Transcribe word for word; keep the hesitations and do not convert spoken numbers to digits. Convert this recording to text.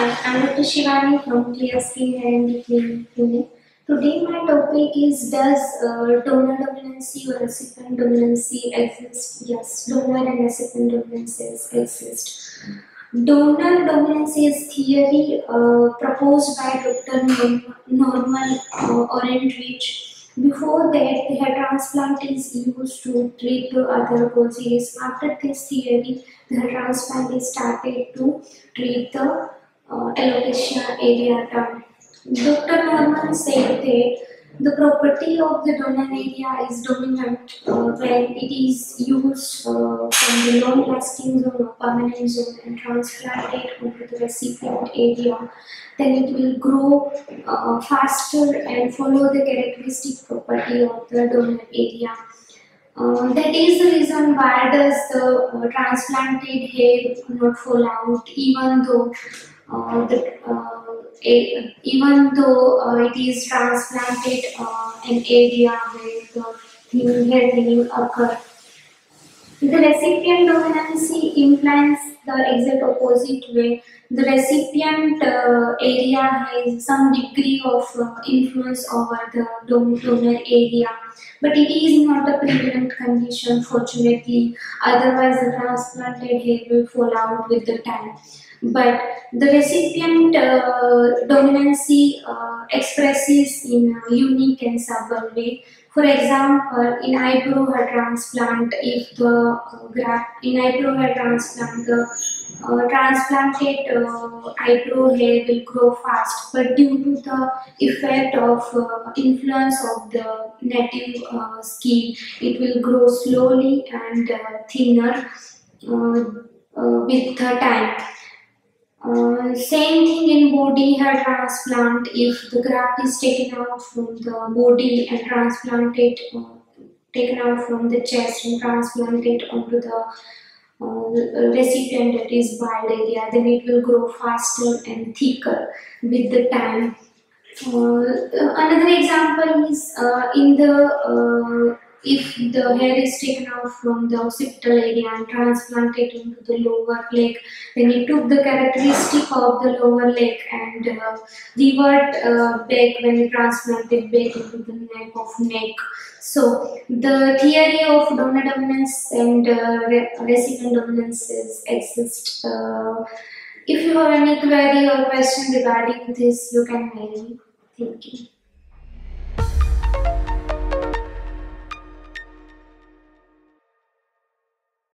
Hi, I am Doctor Shivani from Clear Skin and Clinic. Today my topic is, does uh, donor dominancy or recipient dominancy exist? Yes, donor and recipient dominances exist. Donor dominancy is theory uh, proposed by Doctor Norman Orentreich. Before that, hair transplant is used to treat the other causes. After this theory, the hair transplant is started to treat the Uh, alopecia areata. Doctor Norman said that the property of the donor area is dominant uh, when it is used uh, from the long-lasting zone or permanent zone and transplanted over the recipient area. Then it will grow uh, faster and follow the characteristic property of the donor area. Uh, that is the reason why does the uh, transplanted hair not fall out, even though uh, the, uh, a, even though uh, it is transplanted uh, an area where the thinning hair thinning occur. The recipient dominancy implies the exact opposite way. The recipient uh, area has some degree of uh, influence over the donor area, but it is not a prevalent condition, fortunately. Otherwise, the transplanted hair will fall out with the time. But the recipient uh, dominancy uh, expresses in a unique and subtle way. For example, in eyebrow hair transplant, if the uh, graft in eyebrow hair transplant, the uh, transplanted uh, eyebrow hair will grow fast, but due to the effect of uh, influence of the native uh, skin, it will grow slowly and uh, thinner uh, uh, with the time. Uh, same thing in body hair transplant. If the graft is taken out from the body and transplanted, uh, taken out from the chest and transplanted onto the uh, recipient, that is bald area, then it will grow faster and thicker with the time. Uh, another example is uh, in the uh, if the hair is taken out from the occipital area and transplanted into the lower leg, then it took the characteristic of the lower leg and uh, revert uh, back when it transplanted back into the neck of neck. So the theory of donor dominance and uh, re recipient dominances exist. Uh, if you have any query or question regarding this, you can mail me. Thank you.